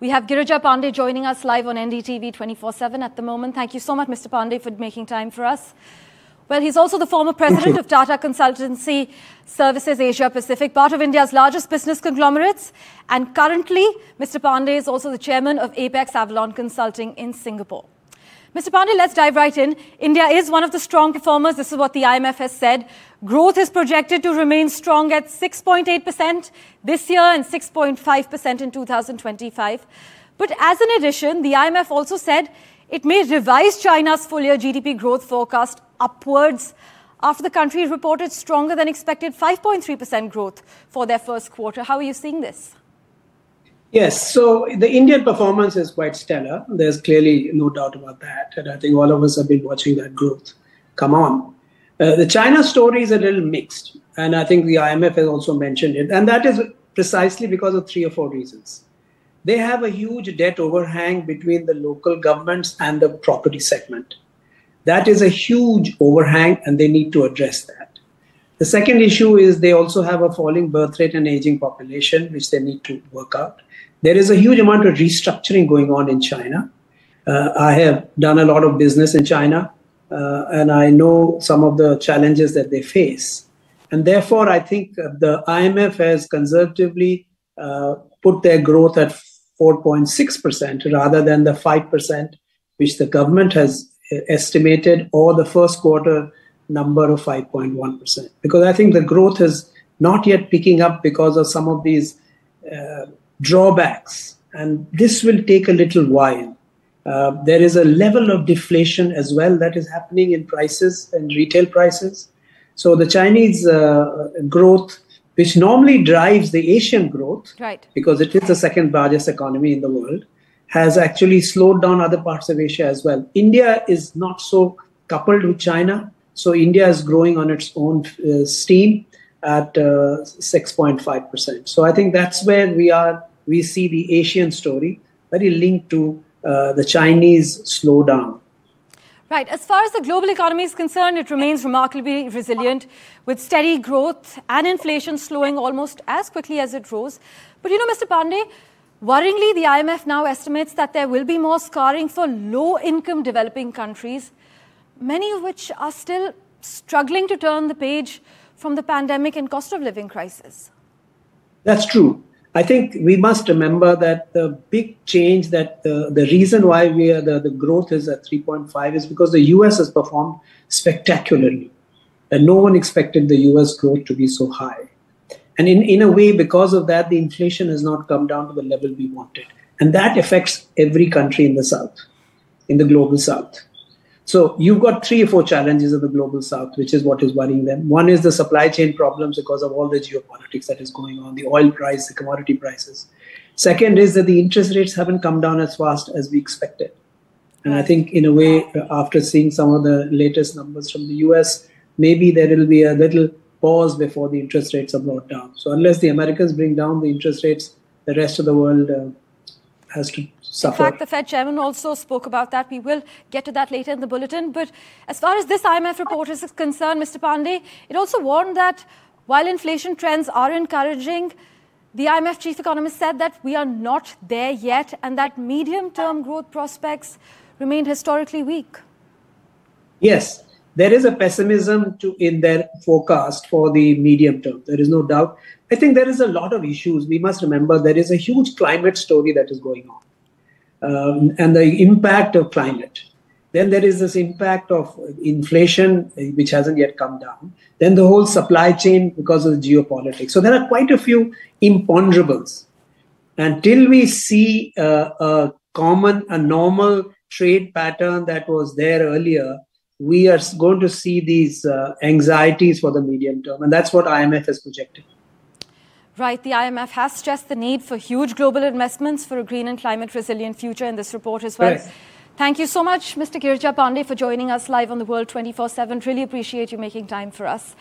We have Girija Pandey joining us live on NDTV 24/7 at the moment. Thank you so much, Mr. Pandey, for making time for us. Well, he's also the former president of Tata Consultancy Services Asia Pacific, part of India's largest business conglomerates. And currently, Mr. Pandey is also the chairman of Apex Avalon Consulting in Singapore. Mr. Pandey, let's dive right in. India is one of the strong performers. This is what the IMF has said. Growth is projected to remain strong at 6.8% this year and 6.5% in 2025. But as an addition, the IMF also said it may revise China's full-year GDP growth forecast upwards after the country reported stronger than expected 5.3% growth for their first quarter. How are you seeing this? Yes, so the Indian performance is quite stellar. There's clearly no doubt about that. And I think all of us have been watching that growth come on. The China story is a little mixed. And I think the IMF has also mentioned it. And that is precisely because of three or four reasons. They have a huge debt overhang between the local governments and the property segment. That is a huge overhang and they need to address that. The second issue is they also have a falling birth rate and aging population, which they need to work out. There is a huge amount of restructuring going on in China. I have done a lot of business in China, and I know some of the challenges that they face. And therefore, I think the IMF has conservatively put their growth at 4.6% rather than the 5% which the government has estimated, or the first quarter number of 5.1%. Because I think the growth is not yet picking up because of some of these drawbacks, and this will take a little while. There is a level of deflation as well that is happening in prices and retail prices. So the Chinese growth, which normally drives the Asian growth, right, because it is the second largest economy in the world, has actually slowed down other parts of Asia as well. India is not so coupled with China, so India is growing on its own steam at 6.5%. So I think that's where we are. We see the Asian story very linked to the Chinese slowdown. Right. As far as the global economy is concerned, it remains remarkably resilient with steady growth and inflation slowing almost as quickly as it rose. But you know, Mr. Pandey, worryingly, the IMF now estimates that there will be more scarring for low-income developing countries, many of which are still struggling to turn the page from the pandemic and cost of living crisis. That's true. I think we must remember that the big change, that the reason why we are the growth is at 3.5 is because the US has performed spectacularly. And no one expected the US growth to be so high. And in a way, because of that, the inflation has not come down to the level we wanted. And that affects every country in the South, in the global South. So you've got three or four challenges of the global South, which is what is worrying them. One is the supply chain problems because of all the geopolitics that is going on, the oil price, the commodity prices. Second is that the interest rates haven't come down as fast as we expected. And I think in a way, after seeing some of the latest numbers from the US, maybe there will be a little pause before the interest rates are brought down. So unless the Americans bring down the interest rates, the rest of the world has to suffer. In fact, the Fed chairman also spoke about that. We will get to that later in the bulletin. But as far as this IMF report is concerned, Mr. Pandey, it also warned that while inflation trends are encouraging, the IMF chief economist said that we are not there yet and that medium-term growth prospects remained historically weak. Yes. There is a pessimism in their forecast for the medium term. There is no doubt. I think there is a lot of issues. We must remember there is a huge climate story that is going on, and the impact of climate. Then there is this impact of inflation, which hasn't yet come down. Then the whole supply chain because of the geopolitics. So there are quite a few imponderables. Until we see a normal trade pattern that was there earlier, we are going to see these anxieties for the medium term. And that's what IMF has projected. Right. The IMF has stressed the need for huge global investments for a green and climate resilient future in this report as well. Yes. Thank you so much, Mr. Girija Pandey, for joining us live on the World 24/7. Really appreciate you making time for us.